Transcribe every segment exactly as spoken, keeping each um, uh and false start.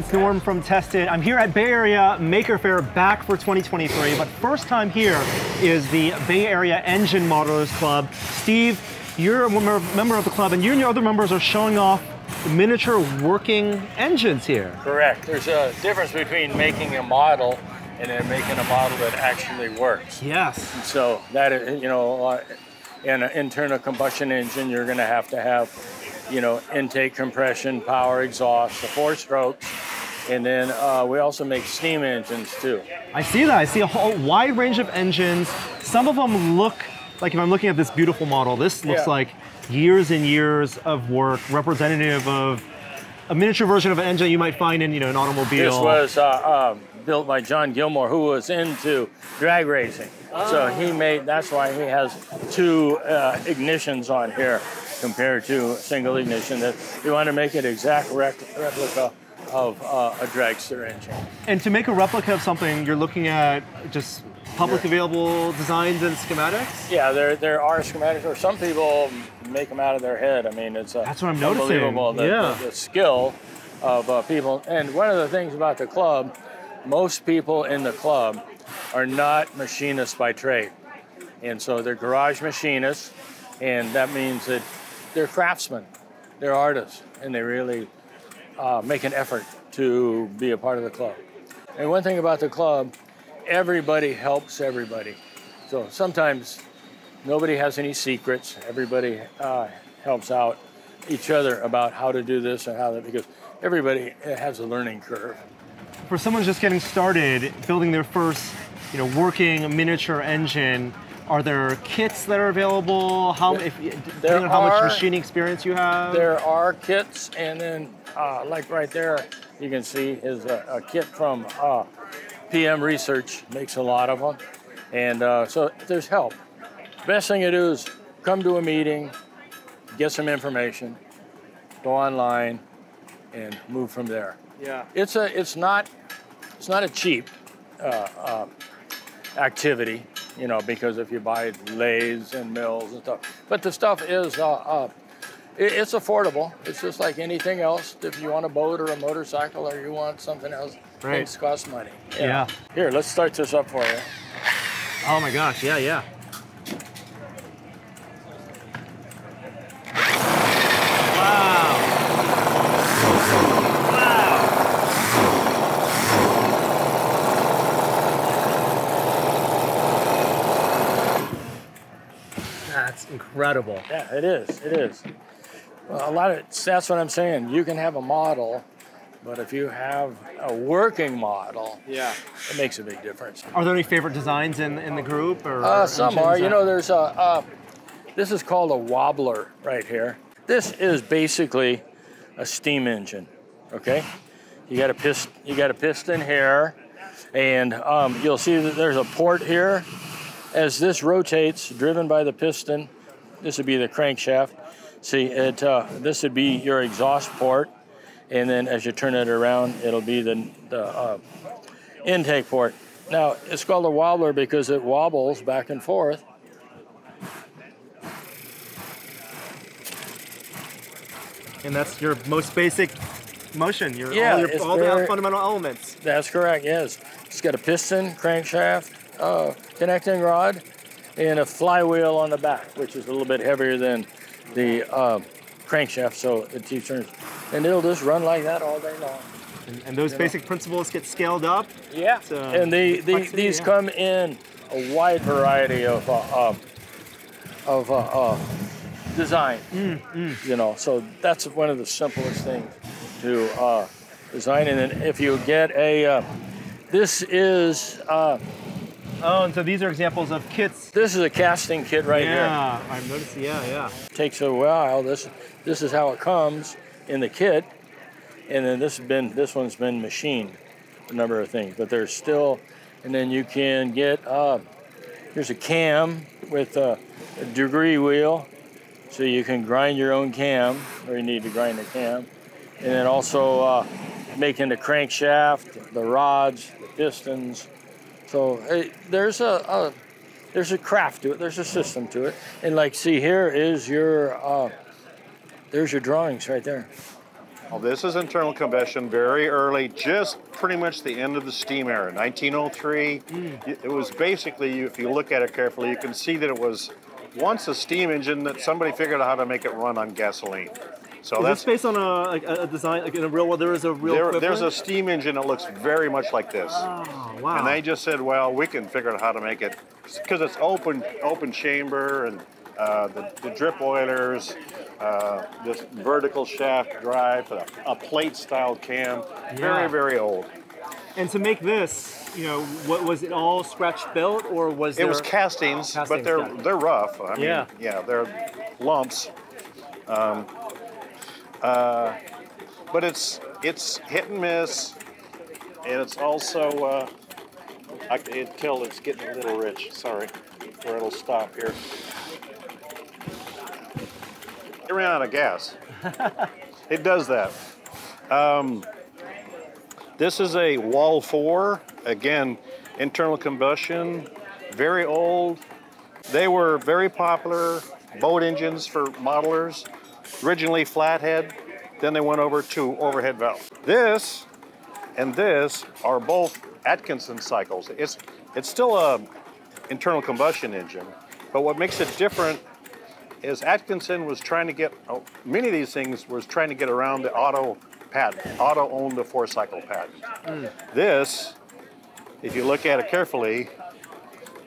it's Norm from Tested. I'm here at Bay Area Maker Faire back for twenty twenty-three, but first time here is the Bay Area Engine Modelers Club. Steve, you're a member of the club, and you and your other members are showing off miniature working engines here. Correct. There's a difference between making a model and then making a model that actually works. Yes. And so that is, you know, in an internal combustion engine, you're going to have to have, you know, intake, compression, power, exhaust, the four strokes, and then uh, we also make steam engines too. I see that. I see a whole wide range of engines. Some of them look like, if I'm looking at this beautiful model, this looks yeah. like years and years of work, representative of a miniature version of an engine you might find in, you know, an automobile. This was uh, um, built by John Gilmore, who was into drag racing. Oh. So he made, that's why he has two uh, ignitions on here compared to a single ignition. That you want to make an exact rec replica of uh, a dragster engine. And to make a replica of something, you're looking at just public available designs and schematics? Yeah, there there are schematics, or some people make them out of their head. I mean, it's a, that's what I'm unbelievable noticing. The, yeah. the, the skill of uh, people. And one of the things about the club, most people in the club are not machinists by trade. And so they're garage machinists, and that means that they're craftsmen, they're artists, and they really uh, make an effort to be a part of the club. And one thing about the club, everybody helps everybody. So sometimes nobody has any secrets. Everybody uh, helps out each other about how to do this and how to, because everybody has a learning curve. For someone just getting started, building their first, you know, working miniature engine, are there kits that are available? How, if, depending on how much machining experience you have? There are kits, and then uh, like right there, you can see is a, a kit from uh, P M Research, makes a lot of them. And uh, so there's help. Best thing to do is come to a meeting, get some information, go online, and move from there. Yeah, it's a it's not it's not a cheap uh, uh, activity, you know, because if you buy lathes and mills and stuff, but the stuff is uh, uh, it, it's affordable. It's just like anything else. If you want a boat or a motorcycle or you want something else, right. Things cost money. Yeah. yeah. Here, let's start this up for you. Oh my gosh! Yeah, yeah. Incredible. Yeah, it is. It is. Well, a lot of that's what I'm saying. You can have a model, but if you have a working model, yeah, it makes a big difference. Are there any favorite designs in in the group? Or uh, some are. You know, there's a. Uh, this is called a wobbler right here. This is basically a steam engine. Okay, you got a piston. You got a piston here, and um, you'll see that there's a port here. As this rotates, driven by the piston, this would be the crankshaft. See, it, uh, this would be your exhaust port, and then as you turn it around, it'll be the, the uh, intake port. Now, it's called a wobbler because it wobbles back and forth. And that's your most basic motion, your, yeah, all, your, all very, the fundamental elements. That's correct, yes. It's got a piston, crankshaft, Uh, connecting rod, and a flywheel on the back, which is a little bit heavier than the uh, crankshaft, so it keeps turning. And it'll just run like that all day long. And, and those you basic know? principles get scaled up? Yeah, to, and the, the, these yeah. come in a wide variety of uh, uh, of uh, uh, design, mm, mm. you know, so that's one of the simplest things to uh, design. And then if you get a, uh, this is, uh, Oh, and so these are examples of kits. This is a casting kit right here. Yeah, I noticed, yeah, yeah. Takes a while. This this is how it comes in the kit. And then this has been this one's been machined, a number of things. But there's still, and then you can get, uh, here's a cam with a, a degree wheel. So you can grind your own cam, or you need to grind the cam. And then also uh, making the crankshaft, the rods, the pistons. So hey, there's a, a there's a craft to it. There's a system to it. And like, see, here is your uh, there's your drawings right there. Well, this is internal combustion, very early, just pretty much the end of the steam era, nineteen oh three. Mm. It was basically, if you look at it carefully, you can see that it was once a steam engine that somebody figured out how to make it run on gasoline. So is that's this based on a, a design, like in a real world, there is a real there, There's a steam engine that looks very much like this. Oh, wow. And they just said, well, we can figure out how to make it, because it's open, open chamber, and uh, the, the drip oilers, uh, this vertical shaft drive, a, a plate-style cam, yeah. very, very old. And to make this, you know, what was it all scratch-built, or was it? It was castings, castings, but they're, yeah. they're rough. I mean, yeah. yeah, they're lumps. Um, Uh, but it's it's hit and miss, and it's also uh, I, it till it's getting a little rich. Sorry, or it'll stop here. It ran out of gas. It does that. Um, this is a Wall Four again, internal combustion, very old. They were very popular boat engines for modelers. Originally flathead, then they went over to overhead valve. This and this are both Atkinson cycles. It's, it's still a internal combustion engine, but what makes it different is Atkinson was trying to get, oh, many of these things was trying to get around the Otto patent. Otto owned the four cycle patent. Mm. This, if you look at it carefully,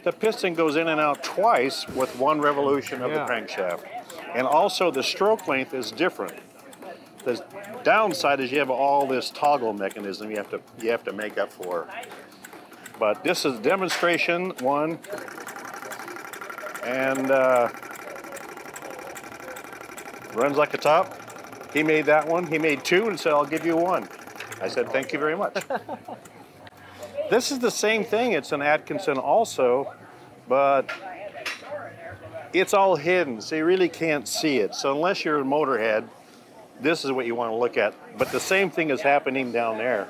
the piston goes in and out twice with one revolution of yeah. the crankshaft. And also the stroke length is different. The downside is you have all this toggle mechanism you have to you have to make up for. But this is demonstration one, and uh, runs like a top. He made that one. He made two, and said, "I'll give you one." I said, "Thank you very much." This is the same thing. It's an Atkinson also, but. It's all hidden, so you really can't see it. So unless you're a motorhead, this is what you want to look at. But the same thing is happening down there.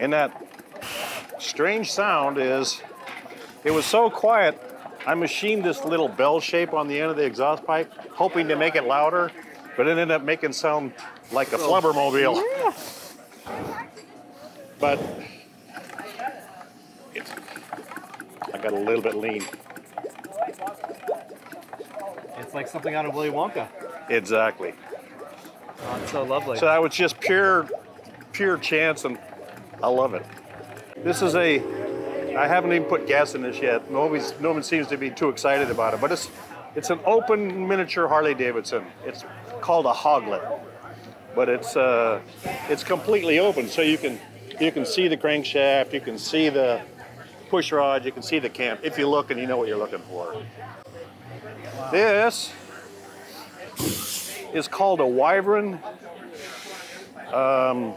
And that strange sound is, it was so quiet, I machined this little bell shape on the end of the exhaust pipe, hoping to make it louder, but it ended up making sound like a flubbermobile. Yeah. But it's, I got a little bit lean. It's like something out of Willy Wonka. Exactly. Oh, it's so lovely. So that was just pure, pure chance, and I love it. This is a, I haven't even put gas in this yet. Nobody's, no one seems to be too excited about it, but it's, it's an open miniature Harley-Davidson. It's called a hoglet. But it's uh, it's completely open, so you can you can see the crankshaft, you can see the push rod, you can see the cam if you look and you know what you're looking for. This is called a Wyvern. Um,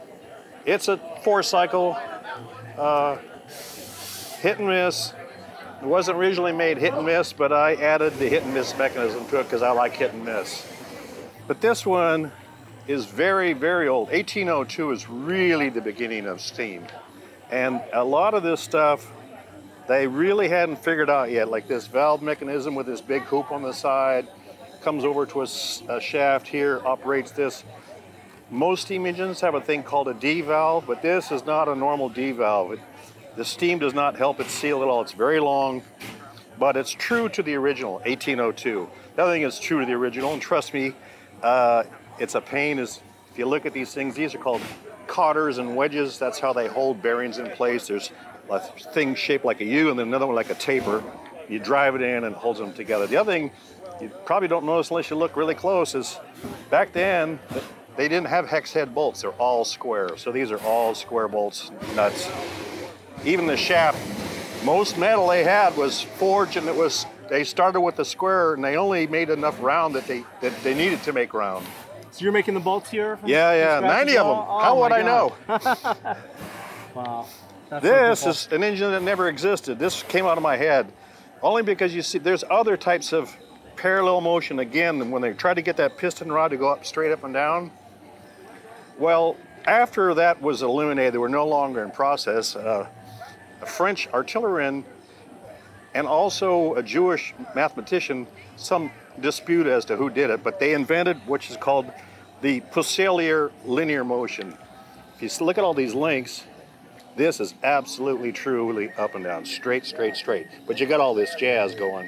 it's a four-cycle uh, hit and miss. It wasn't originally made hit and miss, but I added the hit and miss mechanism to it because I like hit and miss. But this one is very, very old. eighteen oh two is really the beginning of steam. And a lot of this stuff, they really hadn't figured out yet, like this valve mechanism with this big hoop on the side, comes over to a, a shaft here, operates this. Most steam engines have a thing called a D-valve, but this is not a normal D-valve. It, the steam does not help it seal at all. It's very long, but it's true to the original, eighteen oh two. The other thing is true to the original, and trust me, uh, it's a pain is, if you look at these things, these are called cotters and wedges. That's how they hold bearings in place. There's a thing shaped like a U and then another one like a taper. You drive it in and it holds them together. The other thing you probably don't notice unless you look really close is back then, they didn't have hex head bolts. They're all square. So these are all square bolts, nuts. Even the shaft, most metal they had was forged, and it was, they started with a square and they only made enough round that they, that they needed to make round. So you're making the bolts here? Yeah, yeah, ninety of them. Oh, how would I know? Wow. That's this so is an engine that never existed. This came out of my head. Only because you see, there's other types of parallel motion again, when they try to get that piston rod to go up straight up and down. Well, after that was eliminated, they were no longer in process. Uh, a French artilleryman, and also a Jewish mathematician, some dispute as to who did it, but they invented what is called the Peaucellier linear motion. If you look at all these links, this is absolutely truly up and down, straight, straight, straight. But you got all this jazz going.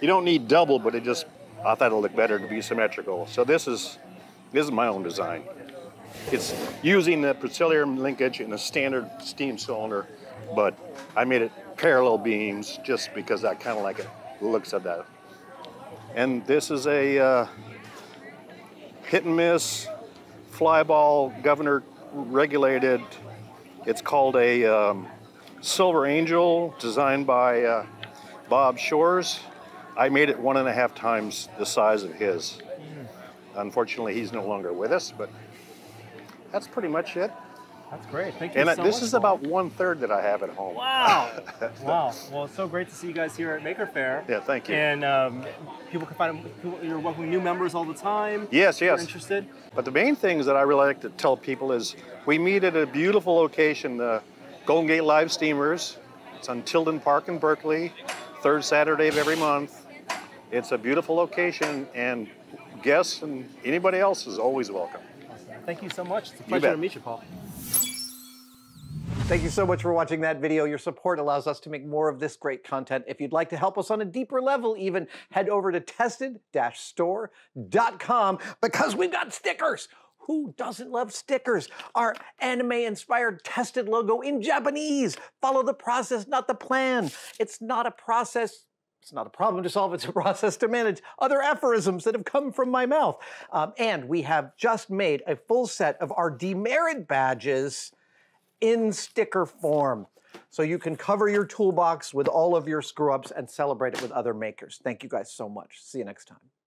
You don't need double, but it just, I thought it looked better to be symmetrical. So this is, this is my own design. It's using the Peaucellier linkage in a standard steam cylinder, but I made it parallel beams just because I kind of like it, looks at that. And this is a uh, hit and miss, fly ball, governor regulated. It's called a um, Silver Angel, designed by uh, Bob Shores. I made it one and a half times the size of his. Unfortunately, he's no longer with us, but that's pretty much it. That's great. Thank you so much. And this is about one third that I have at home. Wow. Wow. Well, it's so great to see you guys here at Maker Faire. Yeah, thank you. And um, people can find, people, you're welcoming new members all the time. Yes, yes. If you're interested. But the main things that I really like to tell people is we meet at a beautiful location, the Golden Gate Live Steamers. It's on Tilden Park in Berkeley, third Saturday of every month. It's a beautiful location, and guests and anybody else is always welcome. Thank you so much. It's a pleasure to meet you, Paul. Thank you so much for watching that video. Your support allows us to make more of this great content. If you'd like to help us on a deeper level even, head over to tested dash store dot com because we've got stickers. Who doesn't love stickers? Our anime-inspired Tested logo in Japanese. Follow the process, not the plan. It's not a process. It's not a problem to solve, it's a process to manage. Other aphorisms that have come from my mouth. Um, and we have just made a full set of our demerit badges in sticker form. So you can cover your toolbox with all of your screw-ups and celebrate it with other makers. Thank you guys so much. See you next time.